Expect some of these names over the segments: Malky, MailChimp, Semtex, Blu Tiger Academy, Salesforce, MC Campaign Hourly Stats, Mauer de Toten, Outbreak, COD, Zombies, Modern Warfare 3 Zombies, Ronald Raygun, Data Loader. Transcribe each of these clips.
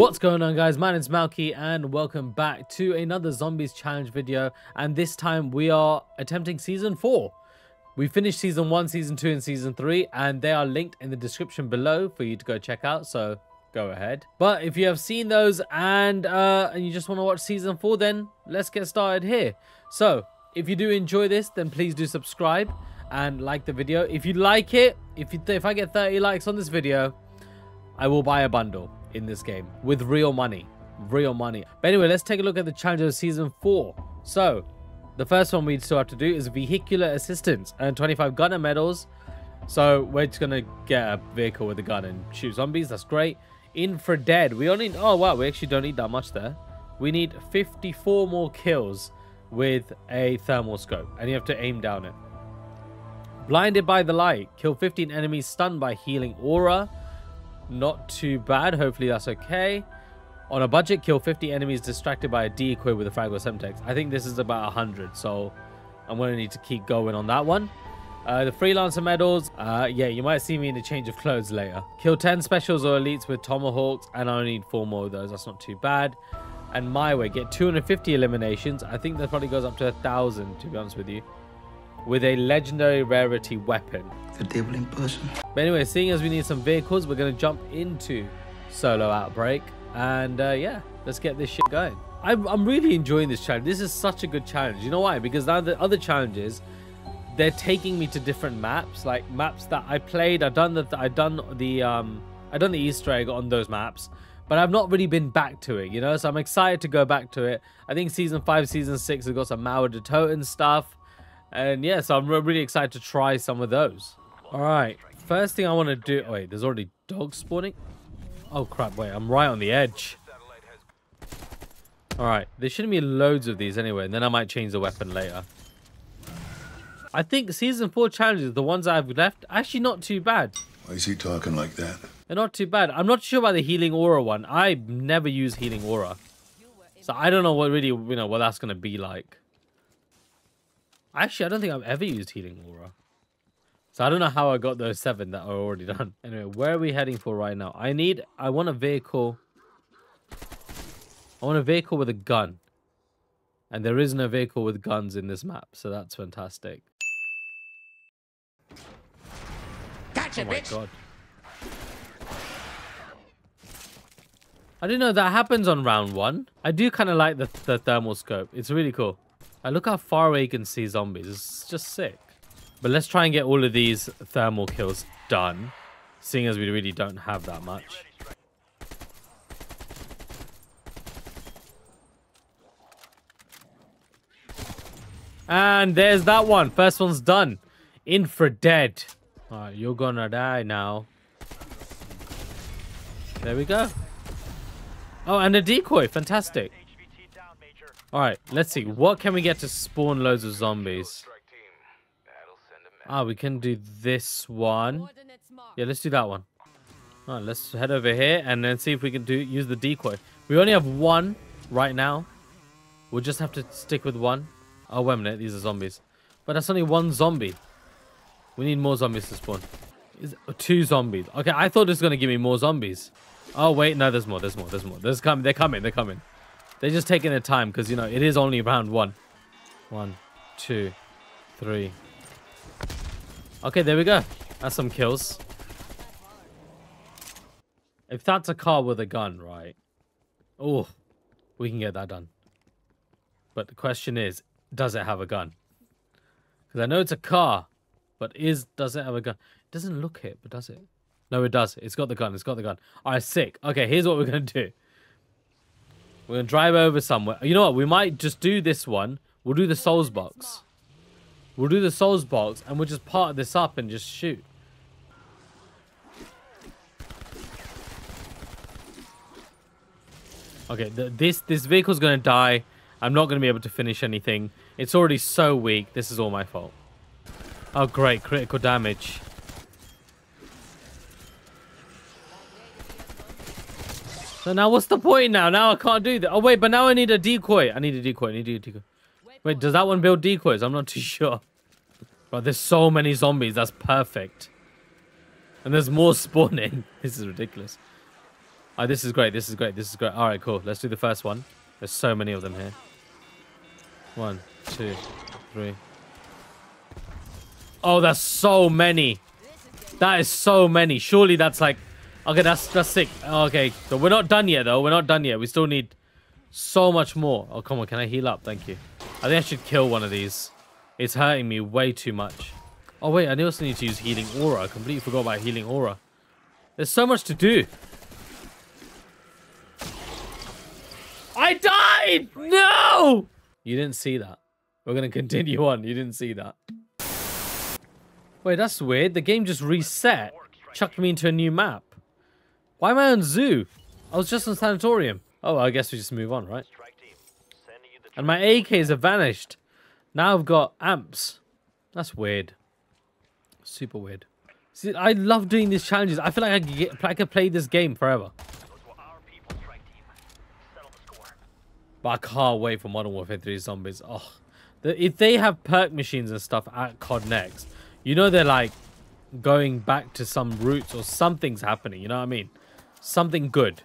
What's going on, guys? My name's Malky and welcome back to another Zombies challenge video, and this time we are attempting season 4. We finished season 1, season 2 and season 3, and they are linked in the description below for you to go check out, so go ahead. But if you have seen those and you just want to watch season 4, then let's get started here. So if you do enjoy this, then please do subscribe and like the video. If you like it, if I get 30 likes on this video, I will buy a bundle in this game with real money. But anyway, let's take a look at the challenge of season 4. So the first one we still have to do is vehicular assistance and 25 gunner medals. So we're just gonna get a vehicle with a gun and shoot zombies. That's great. In for dead, we only, oh wow, we actually don't need that much there. We need 54 more kills with a thermal scope, and you have to aim down it. Blinded by the light, kill 15 enemies stunned by healing aura. Not too bad, hopefully that's okay. On a budget, kill 50 enemies distracted by a decoy with a frag or semtex. I think this is about 100, so I'm gonna need to keep going on that one. The freelancer medals, yeah, you might see me in a change of clothes later. Kill 10 specials or elites with tomahawks, and I only need 4 more of those. That's not too bad. And my way, get 250 eliminations. I think that probably goes up to 1,000, to be honest with you, with a legendary rarity weapon. The devil in person. But anyway, seeing as we need some vehicles, we're going to jump into Solo Outbreak. And yeah, let's get this shit going. I'm really enjoying this challenge. This is such a good challenge. You know why? Because now the other challenges, they're taking me to different maps, like maps that I played. I've done the Easter egg on those maps, but I've not really been back to it, you know? So I'm excited to go back to it. I think season 5, season 6, we've got some Mauer de Toten stuff. And yeah, so I'm really excited to try some of those. All right, first thing I want to do... Oh, wait, there's already dogs spawning? Oh, crap, wait, I'm right on the edge. All right, there shouldn't be loads of these anyway, and then I might change the weapon later. I think Season 4 challenges, the ones I've left, actually not too bad. Why is he talking like that? They're not too bad. I'm not sure about the healing aura one. I never use healing aura. So I don't know what really, you know, what that's going to be like. Actually, I don't think I've ever used healing aura. So I don't know how I got those 7 that are already done. Anyway, where are we heading for right now? I want a vehicle. I want a vehicle with a gun. And there is no vehicle with guns in this map, so that's fantastic. Gotcha, oh my bitch. God. I didn't know that happens on round 1. I do kind of like the thermal scope. It's really cool. I look how far away you can see zombies. It's just sick. But let's try and get all of these thermal kills done, seeing as we really don't have that much. And there's that one. First one's done. In for dead. All right, you're gonna die now. There we go. Oh, and a decoy. Fantastic. All right, let's see. What can we get to spawn loads of zombies? Ah, we can do this one. Yeah, let's do that one. All right, let's head over here and then see if we can use the decoy. We only have 1 right now. We'll just have to stick with 1. Oh, wait a minute. These are zombies. But that's only 1 zombie. We need more zombies to spawn. 2 zombies. Okay, I thought this was going to give me more zombies. Oh, wait. No, there's more. There's more. There's more. They're coming. They're just taking their time because, you know, it is only round 1. 1, 2, 3. Okay, there we go. That's some kills. If that's a car with a gun, right? Oh, we can get that done. But the question is, does it have a gun? Because I know it's a car, but does it have a gun? It doesn't look it, but does it? No, it does. It's got the gun. It's got the gun. All right, sick. Okay, here's what we're going to do. We're going to drive over somewhere. You know what? We might just do this one. We'll do the Souls box. We'll do the Souls box and we'll just part this up and just shoot. Okay, this vehicle's going to die. I'm not going to be able to finish anything. It's already so weak. This is all my fault. Oh, great. Critical damage. So now what's the point now? Now I can't do that. Oh, wait, but now I need a decoy. I need a decoy. Wait, does that one build decoys? I'm not too sure. But there's so many zombies. That's perfect. And there's more spawning. This is ridiculous. Oh, this is great. This is great. This is great. All right, cool. Let's do the first one. There's so many of them here. 1, 2, 3. Oh, that's so many. That is so many. Surely that's like... Okay, that's sick. Okay, so we're not done yet, though. We're not done yet. We still need so much more. Oh, come on. Can I heal up? Thank you. I think I should kill one of these. It's hurting me way too much. Oh, wait. I also need to use healing aura. I completely forgot about healing aura. There's so much to do. I died! No! You didn't see that. We're going to continue on. You didn't see that. Wait, that's weird. The game just reset. Chucked me into a new map. Why am I on zoo? I was just on sanatorium. Oh, I guess we just move on, right? And my AKs have vanished. Now I've got amps. That's weird. Super weird. See, I love doing these challenges. I feel like I could play this game forever. But I can't wait for Modern Warfare 3 Zombies. Oh, if they have perk machines and stuff at COD Next, you know they're like going back to some roots or something's happening. You know what I mean? Something good.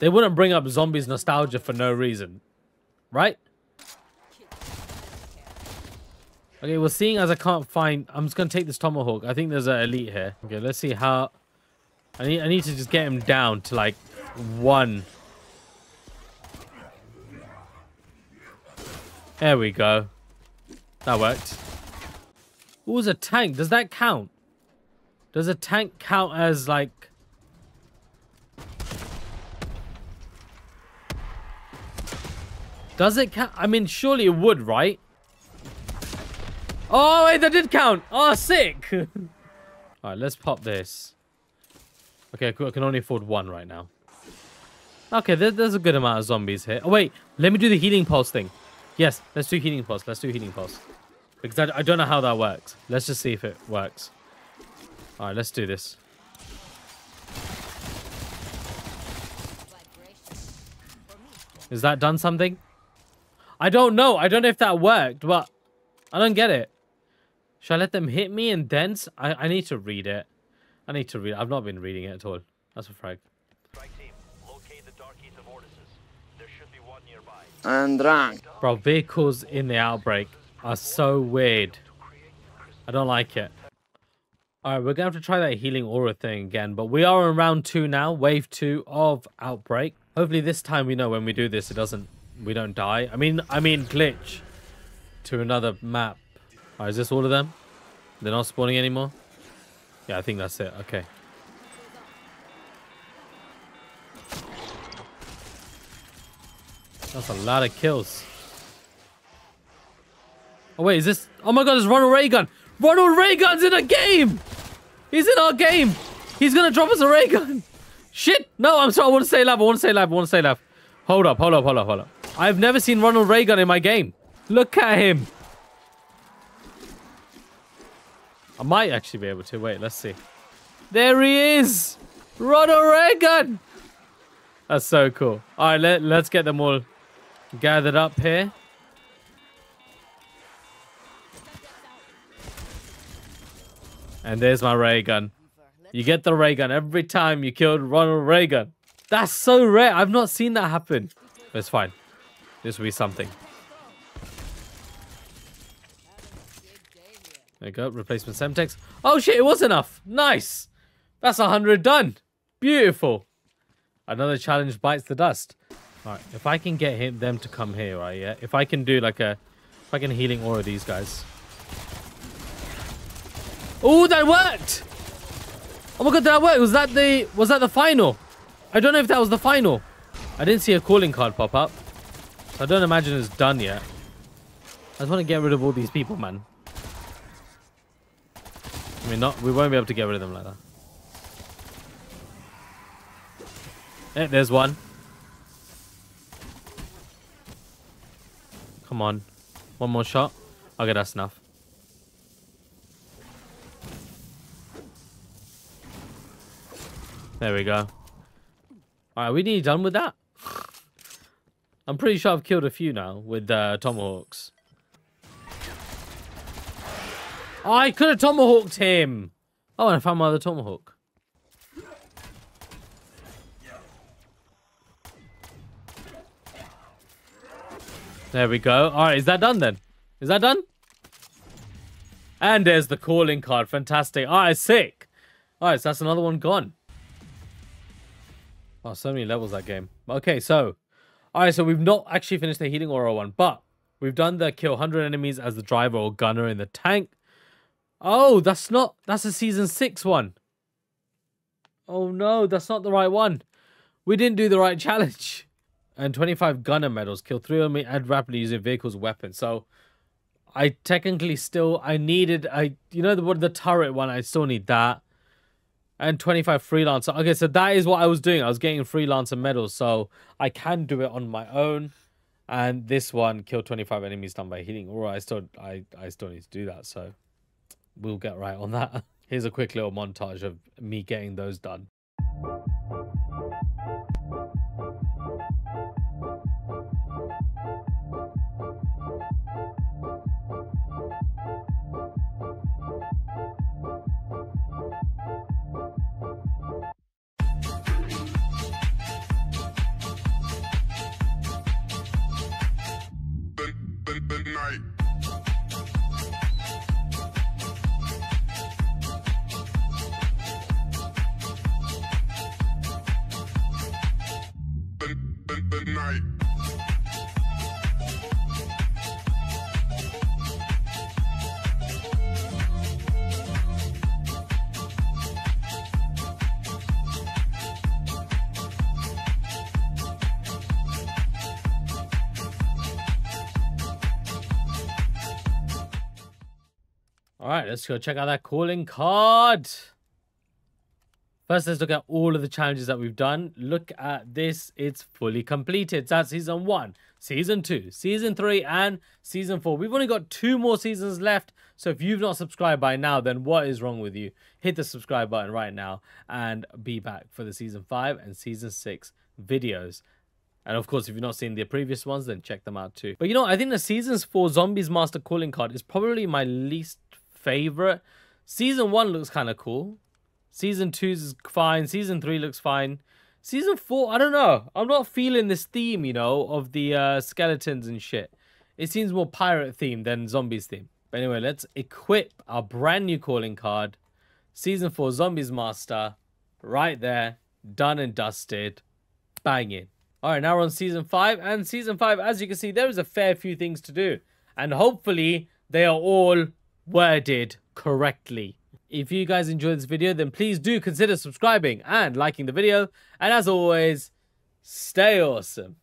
They wouldn't bring up Zombies nostalgia for no reason, right? Okay, well, seeing as I can't find, I'm just gonna take this tomahawk. I think there's an elite here. Okay, let's see how. I need to just get him down to like one. There we go. That worked. What was a tank? Does that count? Does a tank count as like... Does it count? I mean, surely it would, right? Oh, wait, that did count. Oh, sick. All right, let's pop this. Okay, I can only afford one right now. Okay, there's a good amount of zombies here. Oh, wait, let me do the healing pulse thing. Yes, let's do healing pulse. Let's do healing pulse. Because I don't know how that works. Let's just see if it works. All right, let's do this. Has that done something? I don't know. I don't know if that worked, but I don't get it. Should I let them hit me and dance? I need to read it. I need to read it. I've not been reading it at all. That's a frag. And drunk. Bro, vehicles in the outbreak are so weird. I don't like it. All right, we're gonna have to try that healing aura thing again, but we are on round 2 now, wave 2 of outbreak. Hopefully this time we know when we do this, we don't die. I mean glitch to another map. All right, is this all of them? They're not spawning anymore? Yeah, I think that's it. Okay. That's a lot of kills. Oh, wait, is this... Oh, my God, it's Ronald Raygun. Ronald Raygun's in a game. He's in our game. He's going to drop us a Raygun. Shit. No, I'm sorry. I want to stay alive. I want to stay alive. I want to stay alive. Hold up, hold up, hold up, hold up. I've never seen Ronald Raygun in my game. Look at him. I might actually be able to. Wait, let's see. There he is. Ronald Raygun. That's so cool. All right, let's get them all gathered up here. And there's my Raygun. You get the Raygun every time you killed Ronald Raygun. That's so rare. I've not seen that happen. It's fine. This will be something. There you go. Replacement Semtex. Oh, shit. It was enough. Nice. That's 100 done. Beautiful. Another challenge bites the dust. All right, if I can get them to come here, right? Yeah, if I can do like a... If I can healing aura these guys. Oh, that worked! Oh my God, that worked! Was that the final? I don't know if that was the final. I didn't see a calling card pop up. So I don't imagine it's done yet. I just want to get rid of all these people, man. I mean, we won't be able to get rid of them like that. Hey, there's one. Come on. One more shot. Okay, that's enough. There we go. Alright, we nearly done with that. I'm pretty sure I've killed a few now with tomahawks. Oh, I could have tomahawked him. Oh, and I found my other tomahawk. There we go. All right, is that done then? Is that done? And there's the calling card. Fantastic. All right, sick. All right, so that's another one gone. Oh, so many levels that game. Okay, so... All right, so we've not actually finished the healing aura one, but we've done the kill 100 enemies as the driver or gunner in the tank. Oh, that's not... That's a Season 6 one. Oh, no, that's not the right one. We didn't do the right challenge. And 25 gunner medals. Kill 3 enemies and rapidly use your vehicle's weapon. So... I technically still, you know, the turret one, I still need that. And 25 freelancer. Okay, so that is what I was doing. I was getting freelancer medals, so I can do it on my own. And this one, kill 25 enemies done by healing. All right, I still need to do that, so we'll get right on that. Here's a quick little montage of me getting those done. All right, let's go check out that calling card. First, let's look at all of the challenges that we've done. Look at this. It's fully completed. That's Season 1, Season 2, Season 3, and Season 4. We've only got 2 more seasons left. So if you've not subscribed by now, then what is wrong with you? Hit the subscribe button right now and be back for the Season 5 and Season 6 videos. And of course, if you've not seen the previous ones, then check them out too. But you know, I think the Seasons 4 Zombies Master calling card is probably my least favorite. Season 1 looks kind of cool. Season 2 is fine. Season 3 looks fine. Season 4, I don't know. I'm not feeling this theme, you know, of the skeletons and shit. It seems more pirate themed than zombies themed. But anyway, let's equip our brand new calling card. Season 4 Zombies Master. Right there. Done and dusted. Banging. All right, now we're on Season 5. And Season 5, as you can see, there is a fair few things to do. And hopefully, they are all worded correctly. If you guys enjoyed this video, then please do consider subscribing and liking the video. And as always, stay awesome.